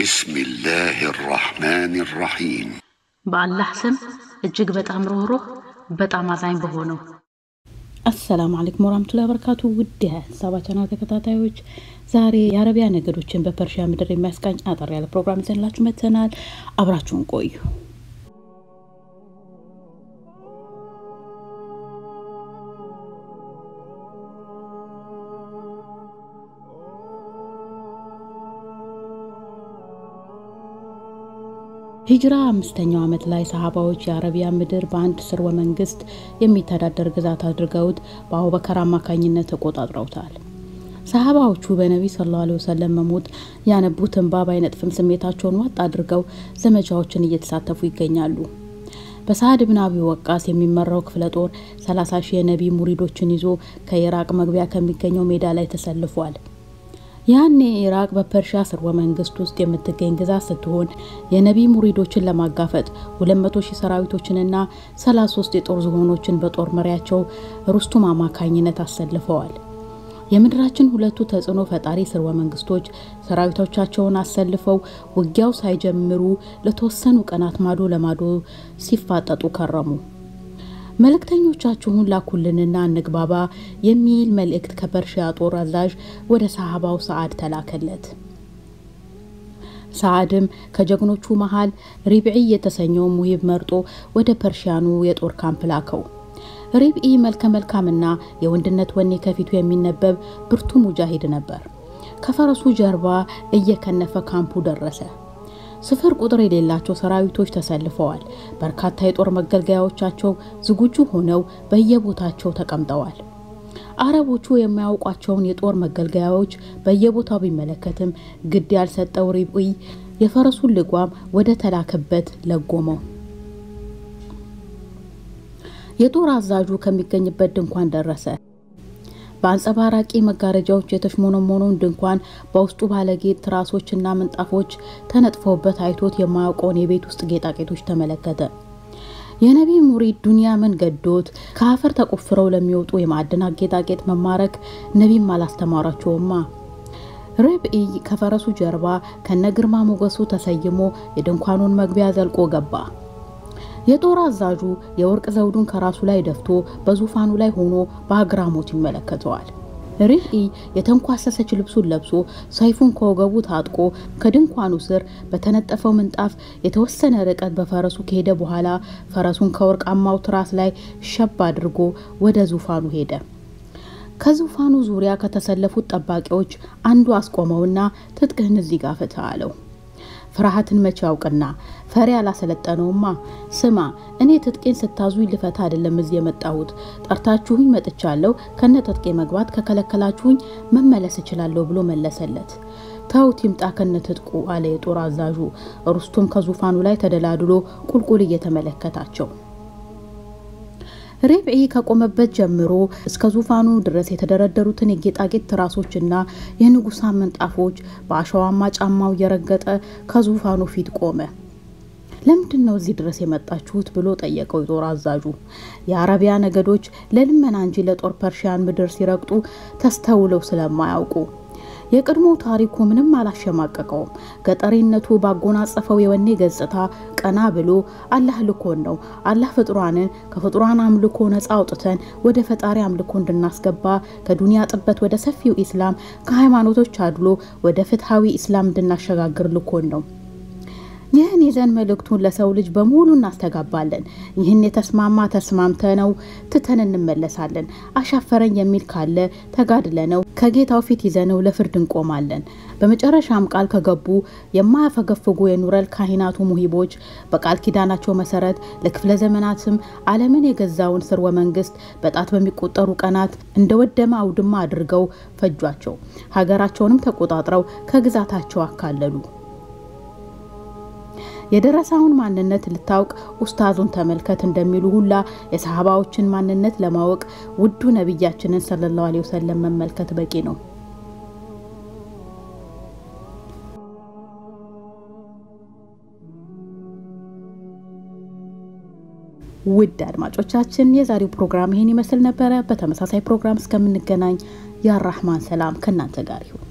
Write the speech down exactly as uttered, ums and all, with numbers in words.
بسم الله الرحمن الرحيم بالله سم اجيك بتعم روحه بتعم عزاين بهونه السلام عليكم ورحمة الله وبركاته ودها سبعة أنا تكتاتايوج زاري يا ربي أنا قدوتشين ببرشام مدري ماسكان أدري على البرنامج زين لا تشوف متنال أبراتشون قوي ሂጅራ አምስተኛው ዓመት ላይ ሰሃባዎች የአረቢያ ምድር በአንድ ስርወ መንግስት የሚተዳደር ግዛት አድርገውት በአቡበከር አማካኝነት ተቆጣጥረውታል። ሰሃባዎቹ በነብይ ሰለላሁ ዐለይሂ ወሰለም ሞት ያነቡትን ባባይ ነጥፍም ስሜታቸውን ዋጥ አድርገው ዘመቻዎችን እየተሳተፉ ይገኛሉ። በሳዕድ ኢብኑ አቢ ወቃስ የሚመራው ክፍለ ጦር ሰላሳ ሺህ የነብይ ሙሪዶችን ይዞ ከኢራቅ መግቢያ ከሚገኘው ሜዳ ላይ ተሰልፏል። ያኔ ኢራቅ በፐርሺያ ስርወ መንግስት ውስጥ የምትገኝ ግዛት ስትሆን የነብይ ሙሪዶችን ለማጋፈጥ ሁለት መቶ ሺህ ሰራዊቶችንና ሰላሳ ሶስት የጦር ዝሆኖችን በጦር መሪያቸው ሩስቱም አማካኝነት አሰልፈዋል። የምድራችን ሁለቱ ተጽኖ ፈጣሪ ስርወ መንግስቶች ሰራዊቶቻቸውን አሰልፈው ውጊያው ሳይጀምሩ ለተወሰኑ ቀናት ማዶ ለማዶ ሲፋጠጡ ከረሙ። መልእክተኞቻችሁን ላኩልንና ንግባባ የሚል መልእክት ከፐርሺያ ጦር አዛዥ ወደ ሰሃባው ሰዓድ ተላከለት። ሰዓድም ከጀግኖቹ መሃል ሪብዒ የተሰኘው ሙሂብ መርጦ ወደ ፐርሺያኑ የጦር ካምፕ ላከው። ሪብዒ መልከ መልካምና የወንድነት ወኔ ከፊቱ የሚነበብ ብርቱ ሙጃሂድ ነበር። ከፈረሱ ጀርባ እየከነፈ ካምፑ ደረሰ። ስፍር ቁጥር የሌላቸው ሰራዊቶች ተሰልፈዋል። በርካታ የጦር መገልገያዎቻቸው ዝግጁ ሆነው በየቦታቸው ተቀምጠዋል። አረቦቹ የማያውቋቸውን የጦር መገልገያዎች በየቦታው ቢመለከቱም ግድ ያልሰጠው ሪብዒ የፈረሱን ልጓም ወደ ተላከበት ለጎመው። የጦር አዛዡ ከሚገኝበት ድንኳን ደረሰ። በአንጸባራቂ መጋረጃዎች የተሽሞነሞነውን ድንኳን በውስጡ ባለጌጥ ትራሶችና ምንጣፎች ተነጥፈውበት አይቶት የማያውቀውን የቤት ውስጥ ጌጣጌጦች ተመለከተ። የነብይ ሙሪድ ዱንያ ምን ገዶት ከአፈር ተቆፍረው ለሚወጡ የማዕድናት ጌጣጌጥ መማረክ ነብይም አላስተማራቸውማ። ሪብዒ ከፈረሱ ጀርባ ከነግርማ ሞገሱ ተሰይሞ የድንኳኑን መግቢያ ዘልቆ ገባ። የጦር አዛዡ የወርቅ ዘውዱን ከራሱ ላይ ደፍቶ በዙፋኑ ላይ ሆኖ በአግራሞት ይመለከተዋል። ሪብዒ የተንኳሰሰች ልብሱን ለብሶ ሰይፉን ከወገቡ ታጥቆ ከድንኳኑ ስር በተነጠፈው ምንጣፍ የተወሰነ ርቀት በፈረሱ ከሄደ በኋላ ፈረሱን ከወርቃማው ትራስ ላይ ሸባ አድርጎ ወደ ዙፋኑ ሄደ። ከዙፋኑ ዙሪያ ከተሰለፉት ጠባቂዎች አንዱ አስቆመውና ትጥቅህን እዚህ ጋር ፍታ አለው። ፍርሃትን መቼ ያውቅና ፈሪ አላሰለጠነውማ። ስማ እኔ ትጥቄን ስታዙ ይልፈታ አይደለም እዚህ የመጣሁት። ጠርታችሁኝ መጥቻለሁ። ከነ ትጥቄ መግባት ከከለከላችሁኝ መመለስ እችላለሁ ብሎ መለሰለት። ታውት ይምጣ ከነ ትጥቁ አለ የጦር አዛዡ። ሩስቱም ከዙፋኑ ላይ ተደላድሎ ቁልቁል እየተመለከታቸው። ሪብዒ ከቆመበት ጀምሮ እስከ ዙፋኑ ድረስ የተደረደሩትን የጌጣጌጥ ትራሶችና የንጉሳ ምንጣፎች በአሻዋማ ጫማው የረገጠ ከዙፋኑ ፊት ቆመ። ለምንድን ነው እዚህ ድረስ የመጣችሁት ብሎ ጠየቀው የጦር አዛዡ። የአረቢያ ነገዶች ለልመና እንጂ ለጦር ፐርሺያን ምድር ሲረግጡ ተስተውለው ስለማያውቁ የቅድሞ ታሪኩ ምንም አላሸማቀቀው። ገጠሪነቱ ባጎናጸፈው የወኔ ገጽታ ቀና ብሎ አላህ ልኮን ነው፣ አላህ ፍጥሯንን ከፍጥሯን አምልኮ ነፃ አውጥተን ወደ ፈጣሪ አምልኮ እንድናስገባ፣ ከዱንያ ጥበት ወደ ሰፊው ኢስላም፣ ከሃይማኖቶች አድሎ ወደ ፍትሃዊ ኢስላም እንድናሸጋግር ልኮን ነው። ይህን ይዘን መልእክቱን ለሰው ልጅ በሙሉ እናስተጋባለን። ይህን የተስማማ ተስማምተ ነው ትተን እንመለሳለን። አሻፈረን የሚል ካለ ተጋድለ ነው ከጌታው ፊት ይዘነው ለፍርድ እንቆማለን። በመጨረሻም ቃል ከገቡ የማያፈገፍጉ የኑረል ካህናቱ ሙሂቦች በቃል ኪዳናቸው መሰረት ለክፍለ ዘመናትም ዓለምን የገዛውን ስርወ መንግስት በጣት በሚቆጠሩ ቀናት እንደወደመ አውድማ አድርገው ፈጇቸው። ሀገራቸውንም ተቆጣጥረው ከግዛታቸው አካለሉ። የደረሳውን ማንነት ልታውቅ ኡስታዙን ተመልከት እንደሚሉ ሁላ የሰሃባዎችን ማንነት ለማወቅ ውዱ ነብያችንን ሰለላሁ ዐለይሂ ወሰለም መመልከት በቂ ነው። ውድ አድማጮቻችን የዛሬው ፕሮግራም ይሄን ይመስል ነበር። በተመሳሳይ ፕሮግራም እስከምንገናኝ ያ ረህማን ሰላም ከናንተ ጋር ይሁን።